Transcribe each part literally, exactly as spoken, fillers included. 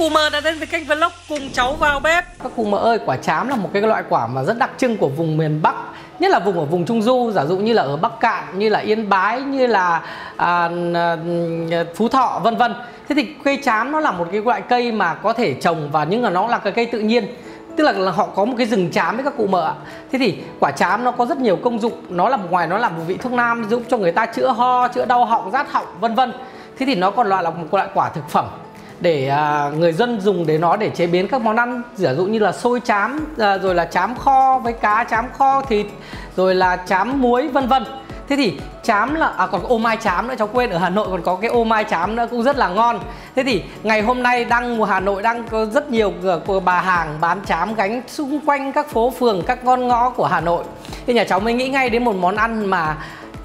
cụ Mờ đã đến với kênh vlog Cùng Cháu Vào Bếp. Các cụ Mờ ơi, quả trám là một cái loại quả mà rất đặc trưng của vùng miền Bắc, nhất là vùng ở vùng Trung Du, giả dụ như là ở Bắc Cạn, như là Yên Bái, như là à, Phú Thọ, vân vân. Thế thì cây trám nó là một cái loại cây mà có thể trồng và nhưng mà nó là cái cây tự nhiên, tức là, là họ có một cái rừng trám với các cụ Mờ ạ. Thế thì quả trám nó có rất nhiều công dụng, nó là ngoài nó là một vị thuốc nam giúp cho người ta chữa ho, chữa đau họng, rát họng, vân vân. Thế thì nó còn loại là một loại quả thực phẩm để người dân dùng để nó để chế biến các món ăn, giả dụ như là xôi trám, rồi là trám kho với cá, trám kho thịt, rồi là trám muối, vân vân. Thế thì trám là à, còn ô mai trám nữa, cháu quên, ở Hà Nội còn có cái ô mai trám nữa cũng rất là ngon. Thế thì ngày hôm nay đang mùa Hà Nội đang có rất nhiều bà hàng bán trám gánh xung quanh các phố phường, các con ngõ của Hà Nội. Thì nhà cháu mới nghĩ ngay đến một món ăn mà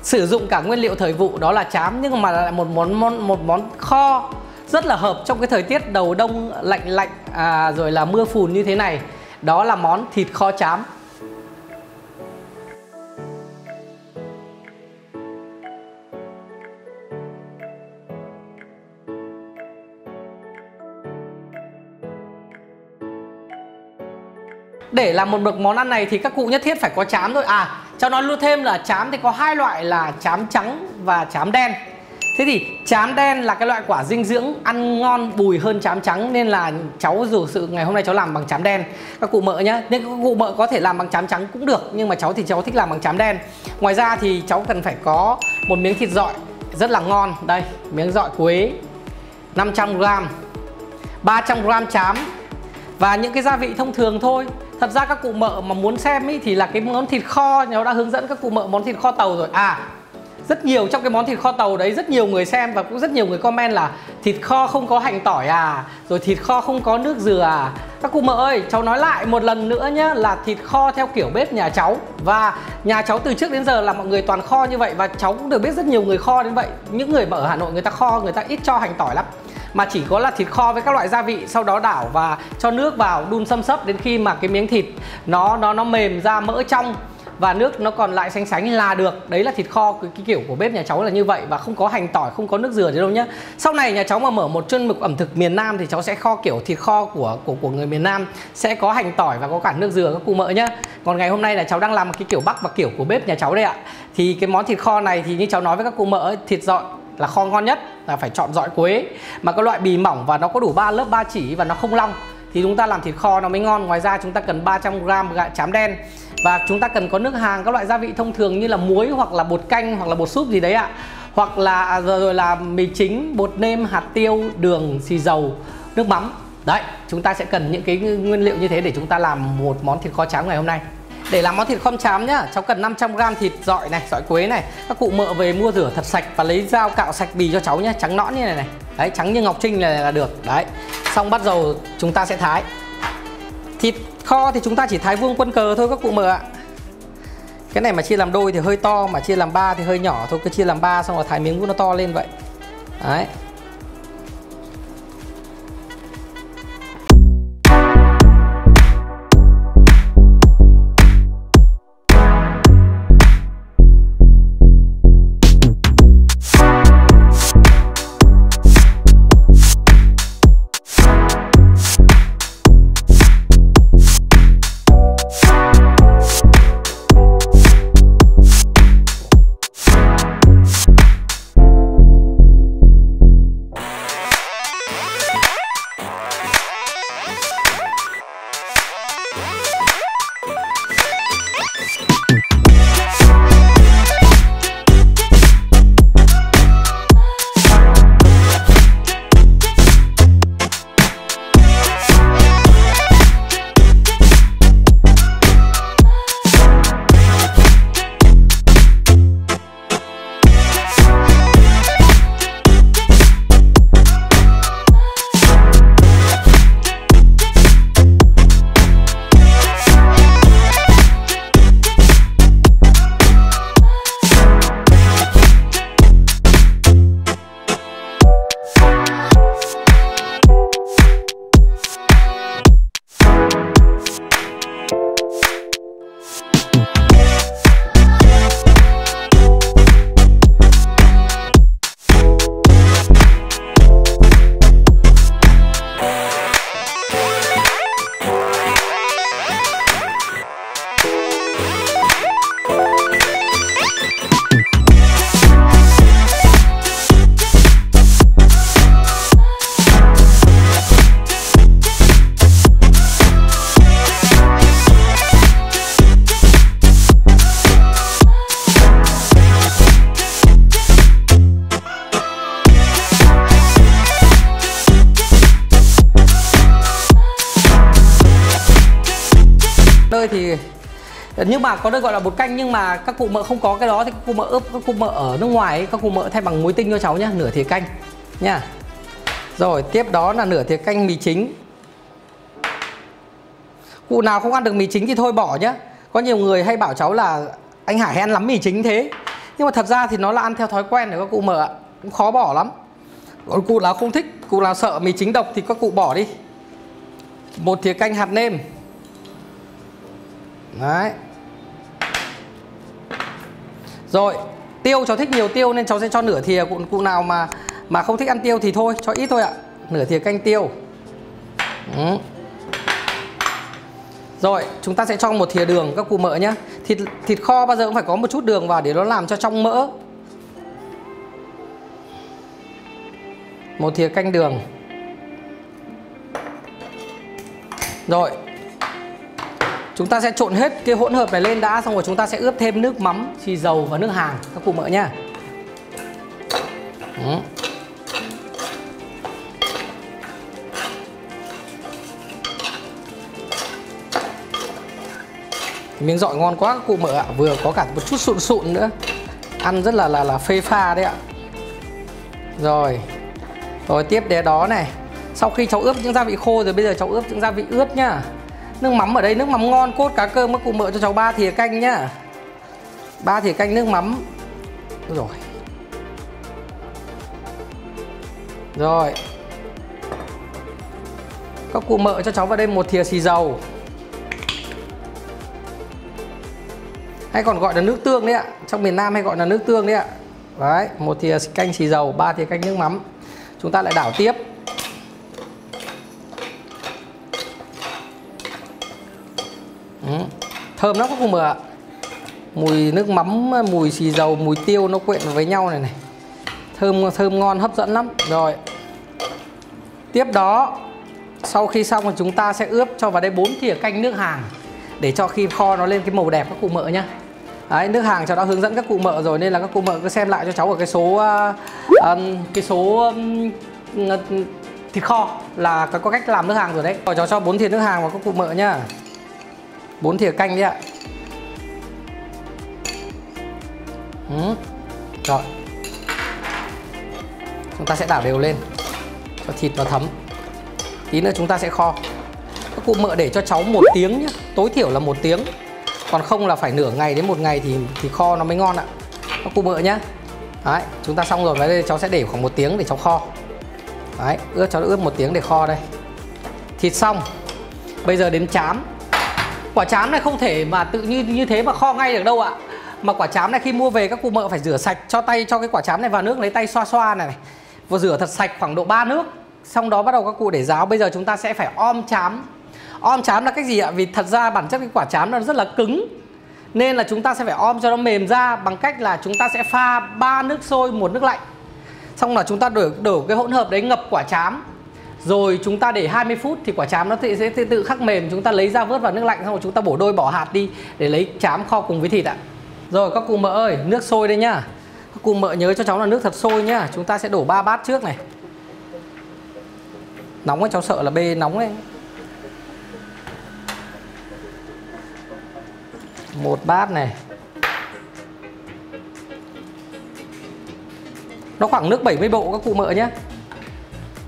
sử dụng cả nguyên liệu thời vụ, đó là trám, nhưng mà lại một món món một món kho rất là hợp trong cái thời tiết đầu đông lạnh lạnh à, rồi là mưa phùn như thế này. Đó là món thịt kho trám. Để làm một bậc món ăn này thì các cụ nhất thiết phải có trám thôi. À, cháu nói luôn thêm là trám thì có hai loại là trám trắng và trám đen. Thế thì trám đen là cái loại quả dinh dưỡng, ăn ngon bùi hơn trám trắng, nên là cháu dù sự ngày hôm nay cháu làm bằng trám đen. Các cụ Mợ nhá, nhưng các cụ Mợ có thể làm bằng trám trắng cũng được, nhưng mà cháu thì cháu thích làm bằng trám đen. Ngoài ra thì cháu cần phải có một miếng thịt dọi rất là ngon. Đây, miếng dọi quế năm trăm gờ-ram, ba trăm gờ-ram trám và những cái gia vị thông thường thôi. Thật ra các cụ Mợ mà muốn xem ý, thì là cái món thịt kho, nó đã hướng dẫn các cụ Mợ món thịt kho tàu rồi. À, rất nhiều trong cái món thịt kho tàu đấy, rất nhiều người xem và cũng rất nhiều người comment là thịt kho không có hành tỏi à, rồi thịt kho không có nước dừa à. Các cụ Mợ ơi, cháu nói lại một lần nữa nhá, là thịt kho theo kiểu bếp nhà cháu. Và nhà cháu từ trước đến giờ là mọi người toàn kho như vậy, và cháu cũng được biết rất nhiều người kho đến vậy. Những người mà ở Hà Nội người ta kho, người ta ít cho hành tỏi lắm, mà chỉ có là thịt kho với các loại gia vị, sau đó đảo và cho nước vào đun xâm xấp đến khi mà cái miếng thịt nó nó nó mềm ra, mỡ trong và nước nó còn lại sánh sánh là được. Đấy là thịt kho, cái, cái kiểu của bếp nhà cháu là như vậy, và không có hành tỏi, không có nước dừa gì đâu nhá. Sau này nhà cháu mà mở một chuyên mục ẩm thực miền Nam thì cháu sẽ kho kiểu thịt kho của của của người miền Nam, sẽ có hành tỏi và có cả nước dừa các cụ Mợ nhá. Còn ngày hôm nay là cháu đang làm cái kiểu Bắc và kiểu của bếp nhà cháu đây ạ. Thì cái món thịt kho này thì như cháu nói với các cụ Mợ, thịt dọi là kho ngon nhất là phải chọn dọi quế mà có loại bì mỏng và nó có đủ ba lớp ba chỉ và nó không long thì chúng ta làm thịt kho nó mới ngon. Ngoài ra chúng ta cần ba trăm gờ-ram gạo trám đen và chúng ta cần có nước hàng, các loại gia vị thông thường như là muối hoặc là bột canh hoặc là bột súp gì đấy ạ, hoặc là rồi là mì chính, bột nêm, hạt tiêu, đường, xì dầu, nước mắm. Đấy, chúng ta sẽ cần những cái nguyên liệu như thế để chúng ta làm một món thịt kho trám ngày hôm nay. Để làm món thịt kho trám nhá, cháu cần năm trăm gờ-ram thịt dọi này, dọi quế này. Các cụ Mợ về mua rửa thật sạch và lấy dao cạo sạch bì cho cháu nhá, trắng nõn như này này. Đấy, trắng như ngọc trinh này là được. Đấy. Xong bắt đầu chúng ta sẽ thái. Thịt kho thì chúng ta chỉ thái vuông quân cờ thôi các cụ Mợ ạ. Cái này mà chia làm đôi thì hơi to, mà chia làm ba thì hơi nhỏ thôi, cứ chia làm ba xong rồi thái miếng nó to lên vậy. Đấy. Nhưng mà có được gọi là bột canh, nhưng mà các cụ mợ không có cái đó thì các cụ mợ ướp, các cụ mợ ở nước ngoài ấy, các cụ mợ thay bằng muối tinh cho cháu nhá, nửa thìa canh nha. Rồi tiếp đó là nửa thìa canh mì chính. Cụ nào không ăn được mì chính thì thôi bỏ nhá. Có nhiều người hay bảo cháu là anh Hải hay ăn lắm mì chính thế, nhưng mà thật ra thì nó là ăn theo thói quen của các cụ mợ, cũng khó bỏ lắm. Còn cụ nào không thích, cụ nào sợ mì chính độc thì các cụ bỏ đi. Một thìa canh hạt nêm. Đấy. Rồi, tiêu cháu thích nhiều tiêu nên cháu sẽ cho nửa thìa. Cụ, cụ nào mà mà không thích ăn tiêu thì thôi, cho ít thôi ạ. Nửa thìa canh tiêu. Ừ. Rồi, chúng ta sẽ cho một thìa đường các cụ mợ nhé. Thịt thịt kho bao giờ cũng phải có một chút đường vào để nó làm cho trong mỡ. Một thìa canh đường. Rồi, chúng ta sẽ trộn hết cái hỗn hợp này lên đã, xong rồi chúng ta sẽ ướp thêm nước mắm, xì dầu và nước hàng các cụ mợ nhá. Ừ. Miếng dọi ngon quá các cụ mợ ạ, vừa có cả một chút sụn sụn nữa, ăn rất là là là phê pha đấy ạ. Rồi, rồi tiếp đến đó này, sau khi cháu ướp những gia vị khô rồi, bây giờ cháu ướp những gia vị ướp nhá. Nước mắm ở đây, nước mắm ngon, cốt cá cơm các cụ mợ cho cháu ba thìa canh nhá. ba thìa canh nước mắm. Rồi. Rồi. Các cụ mợ cho cháu vào đây một thìa xì dầu. Hay còn gọi là nước tương đấy ạ, trong miền Nam hay gọi là nước tương đấy ạ. Đấy, một thìa canh xì dầu, ba thìa canh nước mắm. Chúng ta lại đảo tiếp. Ừ. Thơm lắm các cụ mợ ạ. Mùi nước mắm, mùi xì dầu, mùi tiêu nó quyện với nhau này này. Thơm thơm ngon, hấp dẫn lắm. Rồi. Tiếp đó, sau khi xong thì chúng ta sẽ ướp cho vào đây bốn thìa canh nước hàng để cho khi kho nó lên cái màu đẹp các cụ mợ nhá. Đấy, nước hàng cháu đã hướng dẫn các cụ mợ rồi nên là các cụ mợ cứ xem lại cho cháu ở cái số uh, um, cái số um, uh, thịt kho là có cách làm nước hàng rồi đấy. Rồi cháu cho bốn thìa nước hàng vào các cụ mợ nhá. bốn thìa canh đấy ạ. Ừ. Rồi. Chúng ta sẽ đảo đều lên cho thịt nó thấm. Tí nữa chúng ta sẽ kho. Các cụ mợ để cho cháu một tiếng nhé, tối thiểu là một tiếng. Còn không là phải nửa ngày đến một ngày thì thì kho nó mới ngon ạ. Các cụ mợ nhá. Đấy, chúng ta xong rồi, đây cháu sẽ để khoảng một tiếng để cháu kho. Đấy, ướp cháu đã ướp một tiếng để kho đây. Thịt xong. Bây giờ đến chám. Quả chám này không thể mà tự như như thế mà kho ngay được đâu ạ. Mà quả chám này khi mua về các cụ mợ phải rửa sạch, cho tay cho cái quả chám này vào nước, lấy tay xoa xoa này này. Vừa rửa thật sạch khoảng độ ba nước, xong đó bắt đầu các cụ để ráo. Bây giờ chúng ta sẽ phải om chám. Om chám là cách gì ạ? Vì thật ra bản chất cái quả chám nó rất là cứng, nên là chúng ta sẽ phải om cho nó mềm ra bằng cách là chúng ta sẽ pha ba nước sôi, một nước lạnh. Xong là chúng ta đổ, đổ cái hỗn hợp đấy ngập quả chám. Rồi chúng ta để hai mươi phút thì quả chám nó sẽ tự khắc mềm. Chúng ta lấy ra vớt vào nước lạnh, xong rồi chúng ta bổ đôi bỏ hạt đi để lấy chám kho cùng với thịt ạ. Rồi các cụ mợ ơi, nước sôi đây nhá. Các cụ mợ nhớ cho cháu là nước thật sôi nhá. Chúng ta sẽ đổ ba bát trước này. Nóng ấy, cháu sợ là bê nóng ấy. Một bát này. Nó khoảng nước bảy mươi độ các cụ mợ nhé.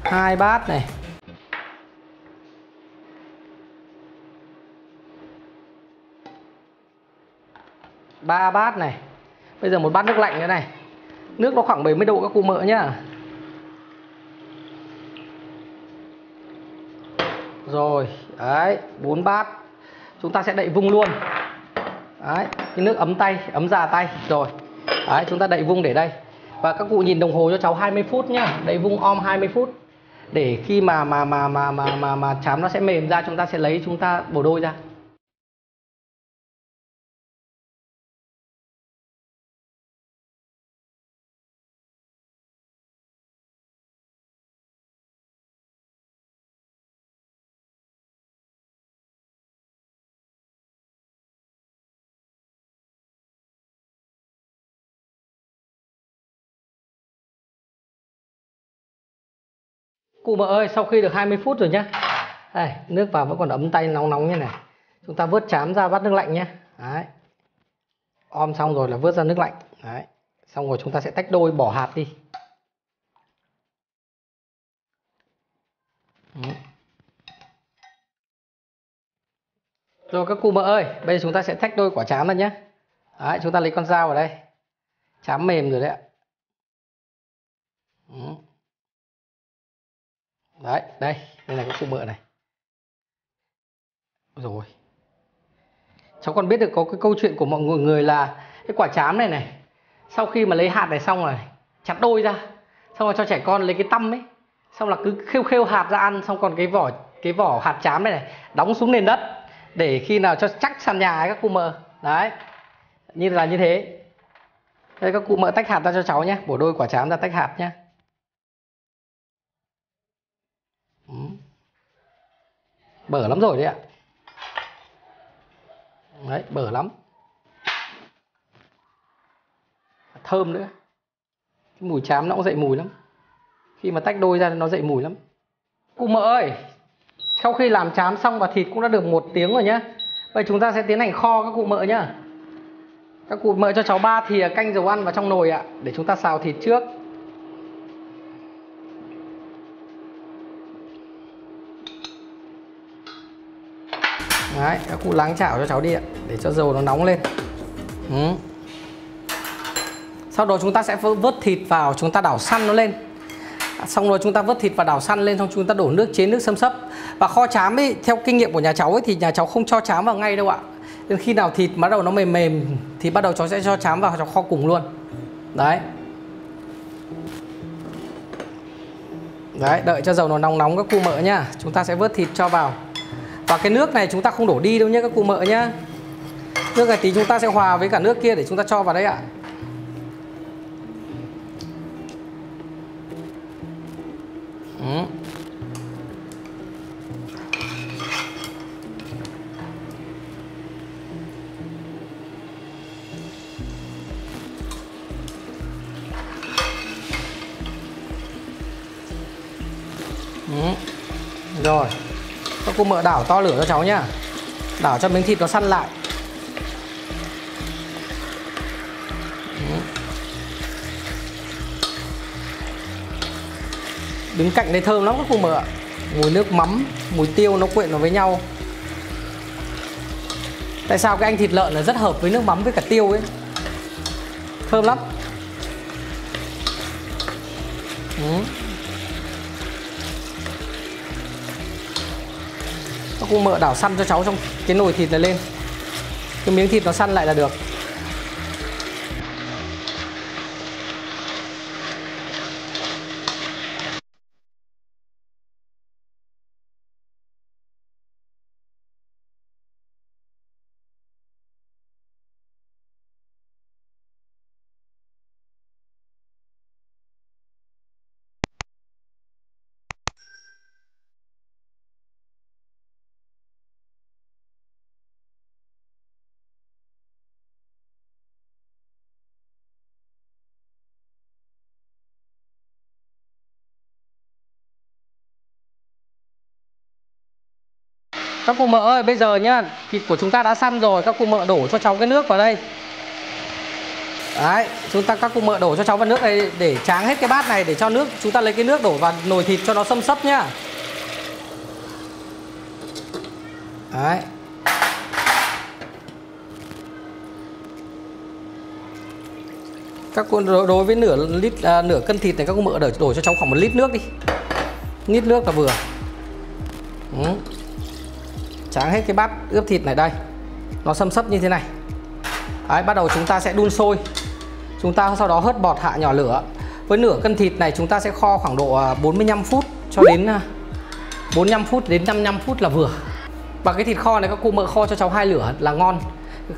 Hai bát này. Ba bát này. Bây giờ một bát nước lạnh nữa này. Nước nó khoảng bảy mươi độ các cụ mợ nhá. Rồi, đấy, bốn bát. Chúng ta sẽ đậy vung luôn. Đấy, cái nước ấm tay, ấm già tay. Rồi, đấy, chúng ta đậy vung để đây. Và các cụ nhìn đồng hồ cho cháu hai mươi phút nhá. Đậy vung om hai mươi phút. Để khi mà mà mà mà mà mà, mà chám nó sẽ mềm ra, chúng ta sẽ lấy, chúng ta bổ đôi ra. Cụ mợ ơi, sau khi được hai mươi phút rồi nhá. Đây, nước vào vẫn còn ấm tay nóng nóng như này. Chúng ta vớt chám ra vắt nước lạnh nhé. Đấy. Om xong rồi là vớt ra nước lạnh. Đấy. Xong rồi chúng ta sẽ tách đôi bỏ hạt đi. Đấy. Rồi các cụ mợ ơi, bây giờ chúng ta sẽ tách đôi quả chám ra nhé. Đấy, chúng ta lấy con dao vào đây. Chám mềm rồi đấy ạ. Đấy, đây, đây là các cụ mợ này. Rồi. Cháu còn biết được có cái câu chuyện của mọi người là cái quả chám này này, sau khi mà lấy hạt này xong rồi chặt đôi ra, xong rồi cho trẻ con lấy cái tăm ấy, xong là cứ khêu khêu hạt ra ăn, xong còn cái vỏ cái vỏ hạt chám này này đóng xuống nền đất để khi nào cho chắc sàn nhà ấy các cụ mợ. Đấy. Như là như thế. Đây các cụ mợ tách hạt ra cho cháu nhé, bổ đôi quả chám ra tách hạt nhé. Bở lắm rồi đấy ạ. Đấy, bở lắm. Thơm nữa. Cái mùi chám nó cũng dậy mùi lắm. Khi mà tách đôi ra nó dậy mùi lắm. Cụ mợ ơi, sau khi làm chám xong và thịt cũng đã được một tiếng rồi nhá. Vậy chúng ta sẽ tiến hành kho các cụ mợ nhá. Các cụ mợ cho cháu ba thìa canh dầu ăn vào trong nồi ạ, để chúng ta xào thịt trước. Đấy, các cụ láng chảo cho cháu đi ạ, để cho dầu nó nóng lên. Ừ. Sau đó chúng ta sẽ vớt thịt vào, chúng ta đảo săn nó lên. Xong rồi chúng ta vớt thịt và đảo săn lên, xong chúng ta đổ nước chế nước xâm sấp. Và kho chám ấy, theo kinh nghiệm của nhà cháu ấy, thì nhà cháu không cho chám vào ngay đâu ạ. Nên khi nào thịt bắt đầu nó mềm mềm thì bắt đầu cháu sẽ cho chám vào, cháu kho cùng luôn. Đấy. Đấy, đợi cho dầu nó nóng nóng các cụ mợ nhá. Chúng ta sẽ vớt thịt cho vào. Và cái nước này chúng ta không đổ đi đâu nhé các cụ mợ nhá. Nước này tí chúng ta sẽ hòa với cả nước kia để chúng ta cho vào đấy ạ. Ừ. Ừ. Rồi. Các cô mợ đảo to lửa cho cháu nhá. Đảo cho miếng thịt nó săn lại. Đứng cạnh đây thơm lắm các cô mợ ạ. Mùi nước mắm, mùi tiêu nó quyện vào với nhau. Tại sao cái anh thịt lợn là rất hợp với nước mắm với cả tiêu ấy. Thơm lắm. Ừ. Các cô mợ đảo săn cho cháu trong cái nồi thịt này lên. Cái miếng thịt nó săn lại là được. Các cô mợ ơi, bây giờ nhá, thịt của chúng ta đã săn rồi, các cô mợ đổ cho cháu cái nước vào đây. Đấy, chúng ta các cô mợ đổ cho cháu vào nước này để tráng hết cái bát này, để cho nước, chúng ta lấy cái nước đổ vào nồi thịt cho nó xâm xấp nhá. Đấy. Các cô đối với nửa lít à, nửa cân thịt này các cô mợ đổ, đổ cho cháu khoảng một lít nước đi. Lít nước là vừa. Ừ. Tráng hết cái bát ướp thịt này đây. Nó xâm xấp như thế này. Đấy, bắt đầu chúng ta sẽ đun sôi. Chúng ta sau đó hớt bọt hạ nhỏ lửa. Với nửa cân thịt này chúng ta sẽ kho khoảng độ bốn mươi lăm phút cho đến bốn mươi lăm phút đến năm mươi lăm phút là vừa. Và cái thịt kho này các cô mợ kho cho cháu hai lửa là ngon.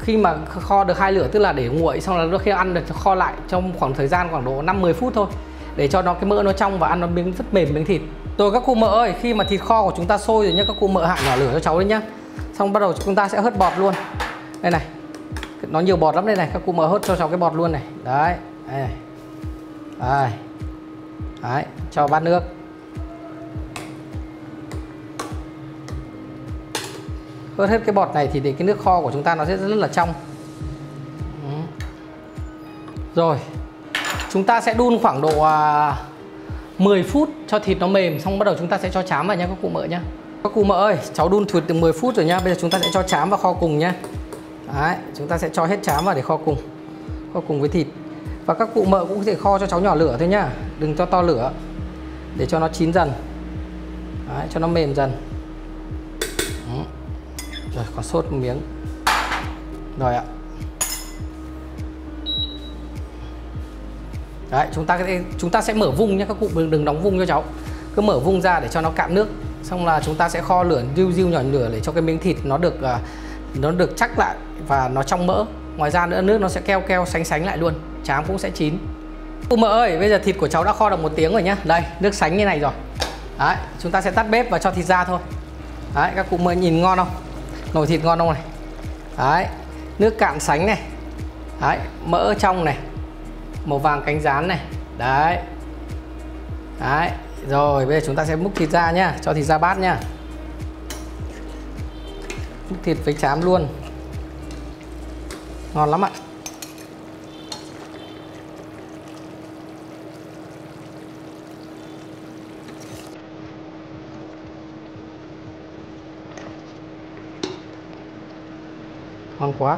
Khi mà kho được hai lửa tức là để nguội, xong là khi ăn được kho lại trong khoảng thời gian khoảng độ năm đến mười phút thôi. Để cho nó cái mỡ nó trong và ăn nó miếng rất mềm miếng thịt. Rồi các cô mợ ơi, khi mà thịt kho của chúng ta sôi rồi nhá, các cô mợ hạ nhỏ lửa cho cháu đấy nhá. Xong bắt đầu chúng ta sẽ hớt bọt luôn. Đây này. Nó nhiều bọt lắm đây này, các cô mợ hớt cho cháu cái bọt luôn này. Đấy. Đây. Đấy. Đấy, cho bát nước. Vớt hết cái bọt này thì để cái nước kho của chúng ta nó sẽ rất là trong. Rồi, chúng ta sẽ đun khoảng độ mười phút cho thịt nó mềm, xong bắt đầu chúng ta sẽ cho chám vào nha các cụ mợ nhá. Các cụ mợ ơi, cháu đun thịt từ mười phút rồi nhá. Bây giờ chúng ta sẽ cho chám vào kho cùng nhá. Đấy, chúng ta sẽ cho hết chám vào để kho cùng. Kho cùng với thịt. Và các cụ mợ cũng có thể kho cho cháu nhỏ lửa thôi nhá. Đừng cho to lửa. Để cho nó chín dần. Đấy, cho nó mềm dần. Đó. Rồi, còn sốt một miếng. Rồi ạ. Đấy, chúng ta chúng ta sẽ mở vung nhé các cụ, đừng đóng vung cho cháu. Cứ mở vung ra để cho nó cạn nước. Xong là chúng ta sẽ kho lửa riu riu nhỏ lửa để cho cái miếng thịt nó được nó được chắc lại và nó trong mỡ. Ngoài ra nữa nước nó sẽ keo keo sánh sánh lại luôn. Chám cũng sẽ chín. Cụ mợ ơi, bây giờ thịt của cháu đã kho được một tiếng rồi nhá. Đây, nước sánh như này rồi. Đấy, chúng ta sẽ tắt bếp và cho thịt ra thôi. Đấy, các cụ mợ nhìn ngon không? Nồi thịt ngon không này? Đấy, nước cạn sánh này. Đấy, mỡ trong này. Màu vàng cánh rán này. Đấy. Đấy. Rồi bây giờ chúng ta sẽ múc thịt ra nhá. Cho thịt ra bát nhá. Múc thịt với chám luôn. Ngon lắm ạ. Ngon quá.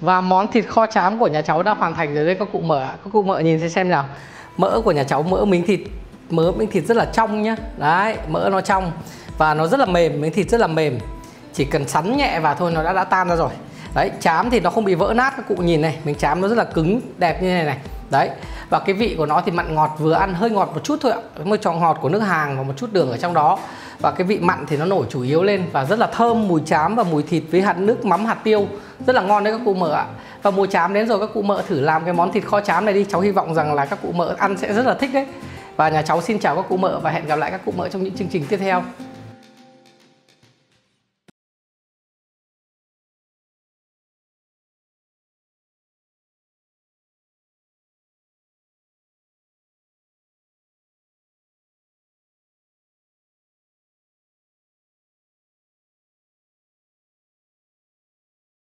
Và món thịt kho chám của nhà cháu đã hoàn thành rồi đấy các cụ mợ. Các cụ mợ nhìn xem xem nào. Mỡ của nhà cháu, mỡ miếng thịt, mỡ miếng thịt rất là trong nhá. Đấy, mỡ nó trong và nó rất là mềm, miếng thịt rất là mềm. Chỉ cần sắn nhẹ vào thôi nó đã đã tan ra rồi. Đấy, chám thì nó không bị vỡ nát các cụ nhìn này, miếng chám nó rất là cứng, đẹp như này này. đấy. Và cái vị của nó thì mặn ngọt vừa ăn, hơi ngọt một chút thôi ạ, một chọn ngọt của nước hàng và một chút đường ở trong đó. Và cái vị mặn thì nó nổi chủ yếu lên và rất là thơm, mùi trám và mùi thịt với hạt nước mắm hạt tiêu rất là ngon đấy các cụ mợ ạ. Và mùa trám đến rồi, các cụ mợ thử làm cái món thịt kho trám này đi, cháu hy vọng rằng là các cụ mợ ăn sẽ rất là thích đấy. Và nhà cháu xin chào các cụ mợ và hẹn gặp lại các cụ mợ trong những chương trình tiếp theo.